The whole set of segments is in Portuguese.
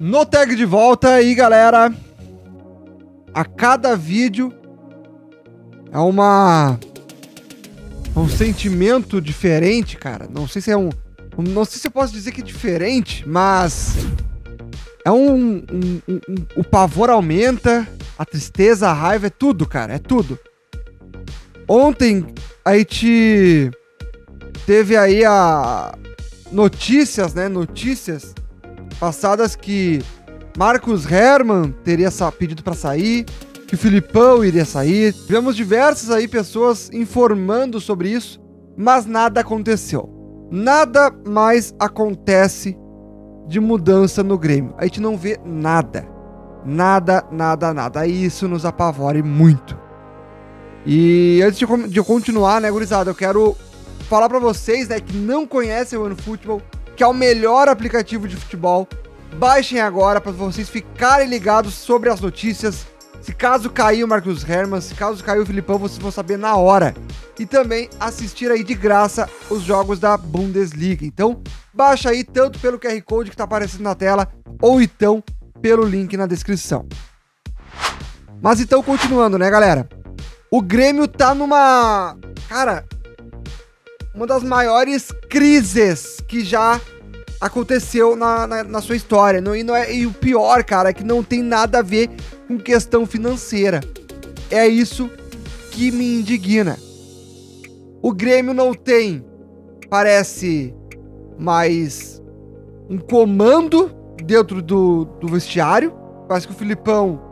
No tag de volta e, galera, a cada vídeo é um sentimento diferente, cara. Não sei se é não sei se eu posso dizer que é diferente, mas é o pavor aumenta, a tristeza, a raiva, é tudo, cara, é tudo. Ontem a gente teve aí a notícias, né, notícias passadas que Marcos Hermann teria pedido para sair, que o Felipão iria sair. Tivemos diversas aí pessoas informando sobre isso, mas nada aconteceu. Nada mais acontece de mudança no Grêmio. A gente não vê nada. Nada, nada, nada. E isso nos apavora muito. E antes de eu continuar, né, gurizada, eu quero falar para vocês, né, que não conhecem o OneFootball, que é o melhor aplicativo de futebol. Baixem agora para vocês ficarem ligados sobre as notícias. Se caso cair o Marcos Hermann, se caso cair o Felipão, vocês vão saber na hora. E também assistir aí de graça os jogos da Bundesliga. Então, baixa aí tanto pelo QR Code que tá aparecendo na tela, ou então pelo link na descrição. Mas então, continuando, né, galera? O Grêmio tá numa... Cara... uma das maiores crises que já aconteceu na sua história. E o pior, cara, é que não tem nada a ver com questão financeira. É isso que me indigna. O Grêmio não tem, parece, mais um comando dentro do vestiário. Parece que o Felipão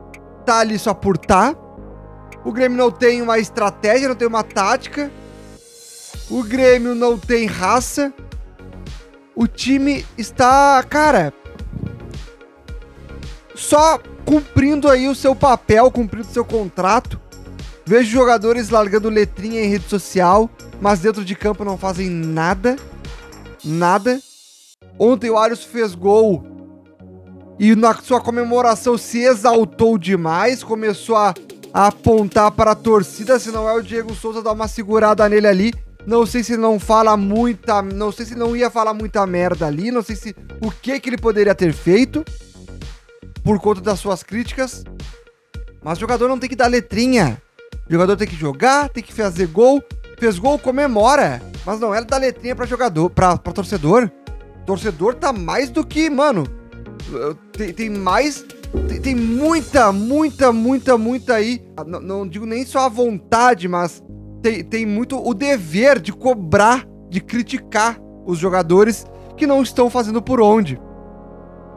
tá ali só por tá. O Grêmio não tem uma estratégia, não tem uma tática. O Grêmio não tem raça. O time está, cara, só cumprindo aí o seu papel, cumprindo o seu contrato. Vejo jogadores largando letrinha em rede social, mas dentro de campo não fazem nada. Nada. Ontem o Alisson fez gol e na sua comemoração se exaltou demais, começou a apontar para a torcida, se não é o Diego Souza dar uma segurada nele ali. Não sei se não fala muita... Não sei se não ia falar muita merda ali. Não sei se... O que ele poderia ter feito por conta das suas críticas. Mas o jogador não tem que dar letrinha. O jogador tem que jogar, tem que fazer gol. Fez gol, comemora. Mas não era dar letrinha pra jogador... Pra torcedor. Torcedor tá mais do que... Mano... Tem mais... Tem muita, muita, muita, muita aí... Não digo nem só a vontade, mas... Tem muito o dever de cobrar, de criticar os jogadores que não estão fazendo por onde.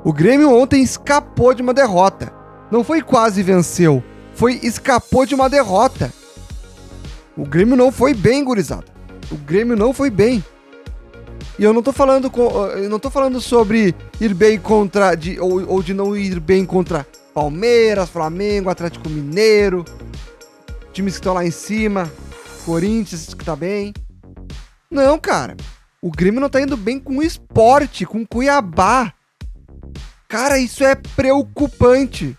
O Grêmio ontem escapou de uma derrota. Não foi quase venceu, foi escapou de uma derrota. O Grêmio não foi bem, gurizada. O Grêmio não foi bem. E eu não tô falando, sobre ir bem contra, ou de não ir bem contra Palmeiras, Flamengo, Atlético Mineiro, times que estão lá em cima... Corinthians, que tá bem. Não, cara. O Grêmio não tá indo bem com o esporte, com o Cuiabá. Cara, isso é preocupante.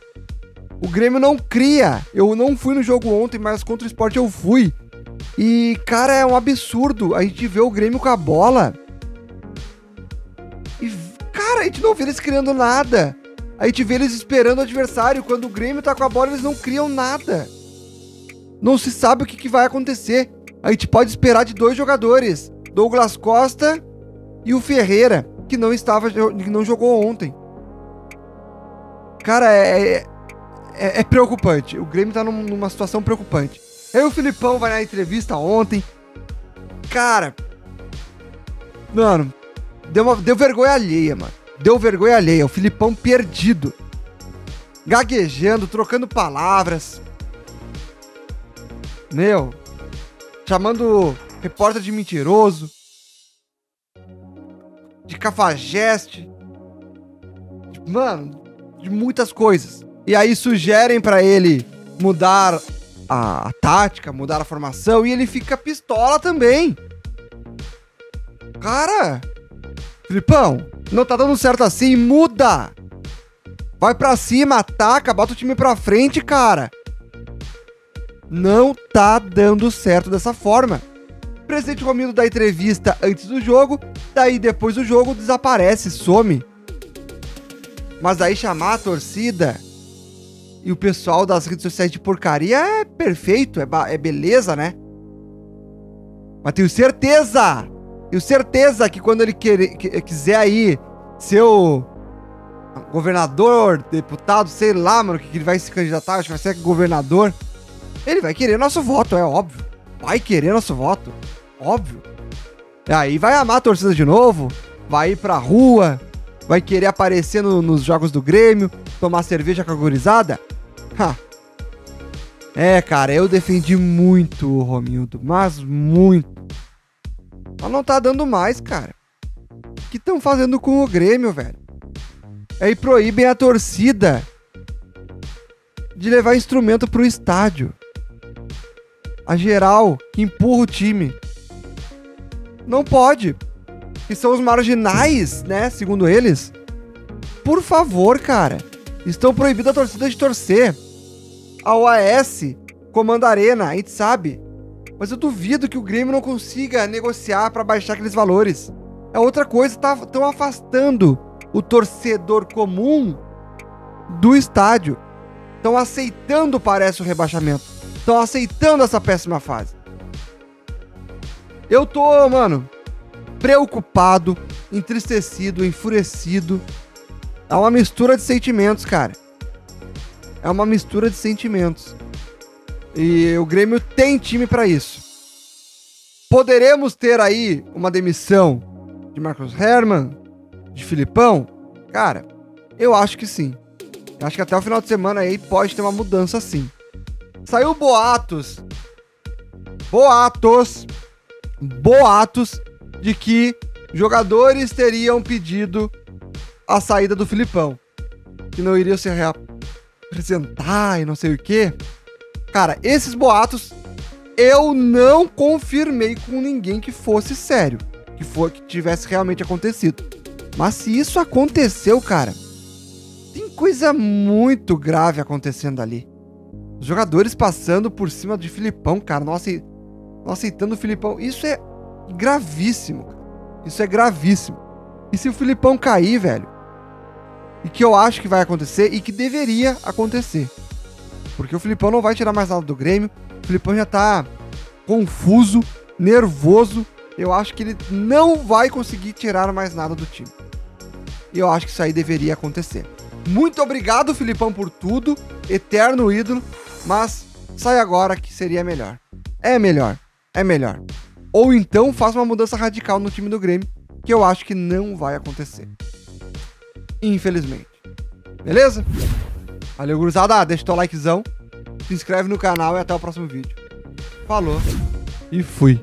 O Grêmio não cria. Eu não fui no jogo ontem, mas contra o esporte eu fui. E, cara, é um absurdo a gente ver o Grêmio com a bola. E, cara, a gente não vê eles criando nada. A gente vê eles esperando o adversário. Quando o Grêmio tá com a bola, eles não criam nada. Não se sabe o que vai acontecer. A gente pode esperar de dois jogadores, Douglas Costa e o Ferreira, que não jogou ontem. Cara, é preocupante. O Grêmio tá numa situação preocupante. Aí o Felipão vai na entrevista ontem. Cara, mano, deu vergonha alheia, mano. Deu vergonha alheia. O Felipão perdido, gaguejando, trocando palavras. Meu, chamando repórter de mentiroso, de cafajeste, mano, de muitas coisas. E aí sugerem pra ele mudar a tática, mudar a formação, e ele fica pistola também. Cara, Felipão, não tá dando certo assim, muda. Vai pra cima, ataca, bota o time pra frente, cara. Não tá dando certo dessa forma. O presidente Romildo dá entrevista antes do jogo, daí depois do jogo desaparece, some. Mas daí chamar a torcida e o pessoal das redes sociais de porcaria é perfeito, é beleza, né? Mas tenho certeza que quando ele quiser aí ser o governador, deputado, sei lá, mano, que ele vai se candidatar, acho que vai ser governador, ele vai querer nosso voto, é óbvio. Vai querer nosso voto, óbvio. E aí vai amar a torcida de novo, vai ir pra rua, vai querer aparecer nos jogos do Grêmio, tomar cerveja com a gurizada. Ha. É, cara, eu defendi muito o Romildo, mas muito. Mas não tá dando mais, cara. O que estão fazendo com o Grêmio, velho? Aí proíbem a torcida de levar instrumento pro estádio. A geral que empurra o time. Não pode. Que são os marginais, né? Segundo eles. Por favor, cara. Estão proibidos a torcida de torcer. A OAS comanda a arena, a gente sabe. Mas eu duvido que o Grêmio não consiga negociar pra baixar aqueles valores. É outra coisa, estão afastando o torcedor comum do estádio. Estão aceitando, parece, o rebaixamento. Estão aceitando essa péssima fase. Eu tô, mano, preocupado, entristecido, enfurecido. É uma mistura de sentimentos, cara. É uma mistura de sentimentos. E o Grêmio tem time pra isso. Poderemos ter aí uma demissão de Marcos Hermann, de Felipão? Cara, eu acho que sim. Eu acho que até o final de semana aí pode ter uma mudança, sim. Saiu boatos. Boatos de que jogadores teriam pedido a saída do Felipão. Que não iriam se apresentar e não sei o quê. Cara, esses boatos eu não confirmei com ninguém que fosse sério, que tivesse realmente acontecido. Mas se isso aconteceu, cara, tem coisa muito grave acontecendo ali. Os jogadores passando por cima de Felipão, cara, não aceitando o Felipão. Isso é gravíssimo, cara. Isso é gravíssimo. E se o Felipão cair, velho, e que eu acho que vai acontecer e que deveria acontecer, porque o Felipão não vai tirar mais nada do Grêmio. O Felipão já tá confuso, nervoso. Eu acho que ele não vai conseguir tirar mais nada do time. E eu acho que isso aí deveria acontecer. Muito obrigado, Felipão, por tudo. Eterno ídolo. Mas sai agora que seria melhor. É melhor. É melhor. Ou então faz uma mudança radical no time do Grêmio, que eu acho que não vai acontecer. Infelizmente. Beleza? Valeu, gurizada. Deixa o teu likezão. Se inscreve no canal e até o próximo vídeo. Falou. E fui.